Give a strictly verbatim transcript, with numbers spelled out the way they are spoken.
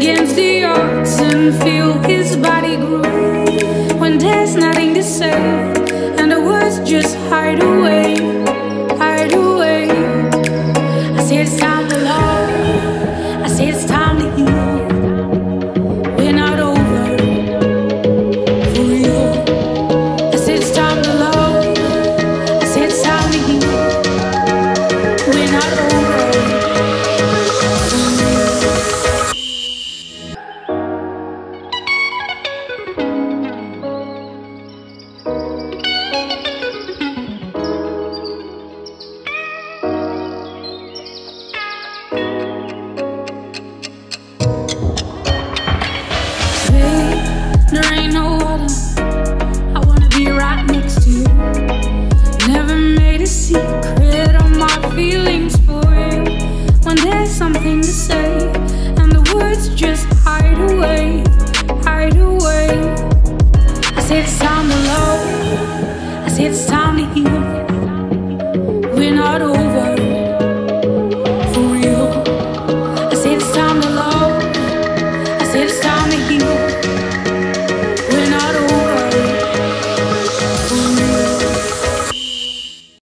against the odds and feel his body groove when there's nothing to say and the words just hide away, hide away. I say it's time to love, I say it's time to heal. We're not over for real. I say it's time to love, I say it's time to heal. We're not over. Something to say, and the words just hide away, hide away. I say it's time to love, I say it's time.